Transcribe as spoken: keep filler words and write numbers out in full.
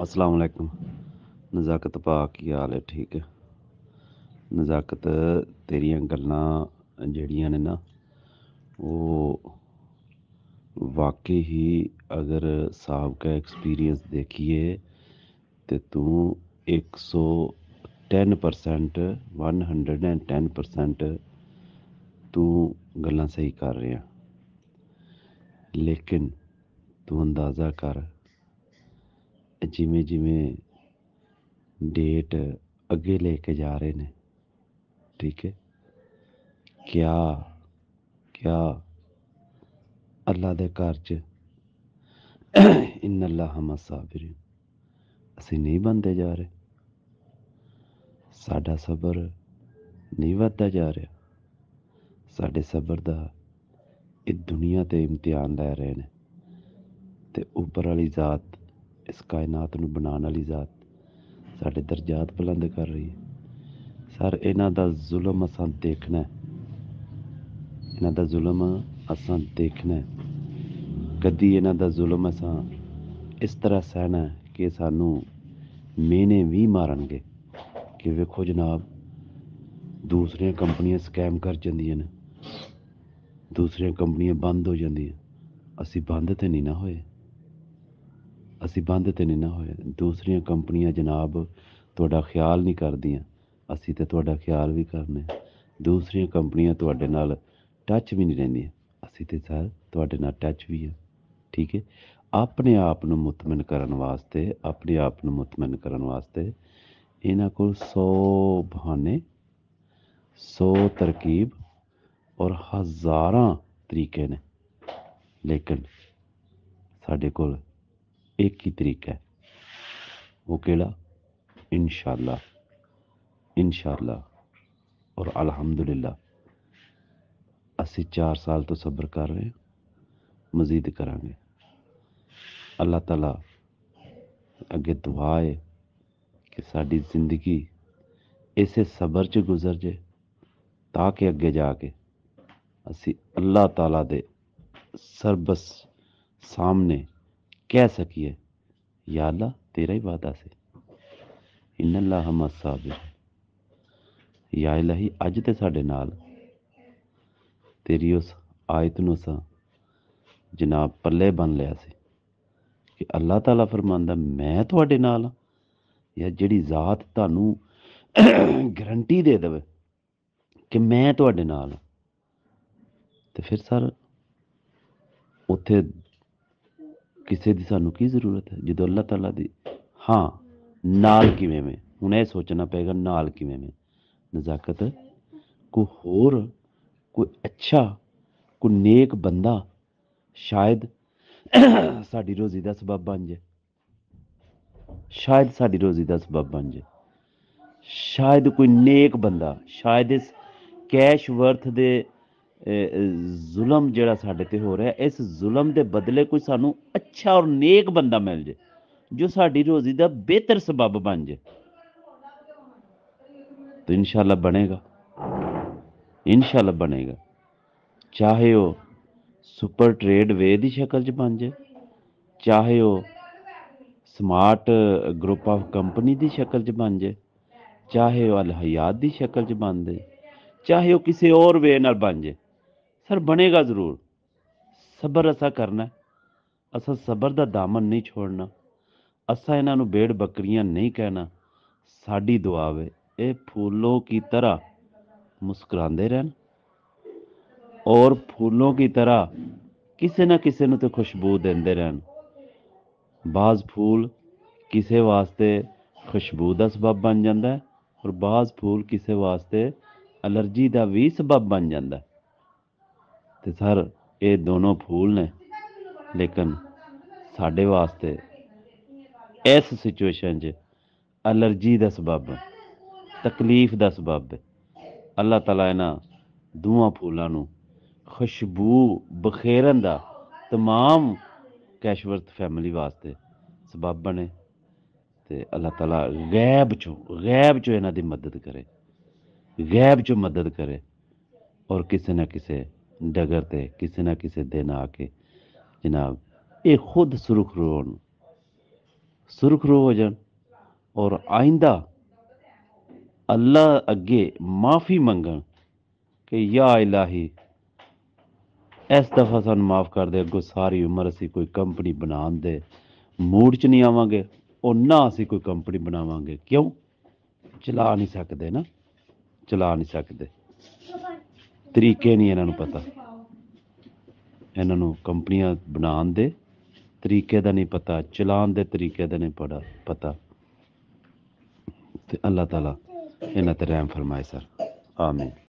अस्सलाम वालेकुम। नज़ाकत पाक की हाल है? ठीक है। नज़ाकत तेरिया गल्लां जेड़ियां ने ना वो वाकई ही अगर साहब का एक्सपीरियंस देखिए तो तू एक सौ ten percent one hundred and ten percent तू गल्लां सही कर रहे हैं, लेकिन तू अंदाज़ा कर जिमें जिमें डेट अगे लेके जा रहे ने, ठीक है, क्या क्या अल्लाह दे घर च इन अल्लाह हम साबिर असी नहीं बनते जा रहे, साडा सबर नहीं वधदा जा रहा, साडे सबर दा इस दुनिया ते इम्तिहान लै रहे ने ते उपर वाली जात इस कायनात नूं बनाने वाली जात साढ़े दर्जात बुलंद कर रही है। सर इन्हां दा जुल्म असां देखना है, इन्हां दा जुल्म असां देखना है, कदी इन्हां दा जुल्म असां इस तरह सहना है कि सानू मेने भी मारनगे कि वेखो जनाब दूसरियां कंपनियां स्कैम कर जांदियां ने, दूसरियां कंपनियां बंद हो जांदियां, असीं बंद ते नहीं ना होए, असी बंद तो नहीं ना होए, दूसरिया कंपनियां जनाब तुहाडा ख्याल नहीं करदियां, असी तो तुहाडा ख्याल भी करने, दूसरिया कंपनियां तुहाडे नाल टच भी नहीं रहिंदियां, असी तो सर तुहाडे नाल टच भी है, ठीक है। अपने आप नूं मुतमिन करन वास्ते अपने आप नूं मुतमिन करन वास्ते इन्हां कोल सौ बहाने, सौ तरकीब और हज़ारां तरीके ने, लेकिन साडे कोल एक ही तरीका है, वो केड़ा? इंशाल्लाह, इंशाल्लाह और अल्हम्दुलिल्लाह। असी चार साल तो सब्र कर रहे हैं, मजीद करांगे। अल्लाह ताला अगे दुआ है कि साड़ी जिंदगी इसे सब्र च गुजर जाए ताकि अगे जाके असी अल्लाह ताला दे सरबस सामने कह सकिए या अल्लाह तेरा ही वादा से इन्नल्लाह हम साबिर या इलाही। अज ते साडे नाल तेरी उस आयत नूं असां जनाब पल्ले बन लिया सी कि अल्लाह ताला फरमांदा मैं तुहाडे नाल हां, या जिहड़ी जात तुहानू गारंटी दे देवे कि मैं तुहाडे नाल हां, ते फिर सर उत्थे किसी की सानू की जरूरत है जो अल्लाह ताला दी हाँ नाल किवें में हुण यह सोचना पेगा नाल किवें में। नज़ाकत कोई होर कोई अच्छा कोई नेक बंदा शायद साडी रोजी का सबब बन जाए, शायद साडी रोजी का सबब बन जाए, शायद कोई नेक बंदा शायद इस कैशवर्थ दे जुल्म जिहड़ा साढ़े ते हो रहा है इस जुल्म के बदले कोई सानू अच्छा और नेक बंदा मिल जाए जो साड़ी रोजी का बेहतर सबब बन जाए तो इंशाल्लाह बनेगा, इंशाल्लाह बनेगा। चाहे वह सुपर ट्रेड वे की शक्ल च बन जाए, चाहे वह स्मार्ट ग्रुप ऑफ कंपनी की शक्ल च बन जाए, चाहे वह अल हयात की शक्ल च बन जाए, चाहे वह किसी और वे न बन जाए, सर बनेगा जरूर। सबर असा करना है, असा सबर दा दामन नहीं छोड़ना, असा इन्हां नूं भेड़ बकरियां नहीं कहना। साडी दुआ वे ये फूलों की तरह मुस्कुरांदे रहन और फूलों की तरह किसी ना किसी नूं ते खुशबू देंदे रहन। बाज़ फूल किसी वास्ते खुशबू का सबब बन जाता है और बाज़ फूल किसी वास्ते एलर्जी का भी सबब बन जाता है, तो सर ये दोनों फूल ने, लेकिन साढ़े वास्ते इस सिचुएशन एलर्जी का सबब है, तकलीफ का सबब है। अल्लाह ताला इन्हां दोवां फूलों नूं खुशबू बखेरन का तमाम कैशवर्थ फैमिली वास्ते सबब बने, तो अल्लाह ताला गैब चो गैब चो इन्हां दी मदद करे, गैब चो मदद करे और किसी ना किसी डगर ते किसी ना किसी दिन आके जनाब ये खुद सुरख रोन सुरखरू हो जान और आइंदा अल्लाह अगे माफ़ी मंगन कि या इलाही इस दफ़ा सानू माफ़ कर दे, अगों सारी उम्र असी कोई कंपनी बनाने दे मूड च नहीं आवांगे और ना असी कोई कंपनी बनावांगे। क्यों? चला नहीं सकते ना, चला नहीं सकते, तरीके नहीं इन्हां नू पता, इन्हां नू कंपनियां बनाने दे तरीके दा नहीं पता, चलाने दे तरीके दा नहीं पड़ा पता। ते अल्लाह ताला इन्हां ते रहम फरमाए सर, आमीन।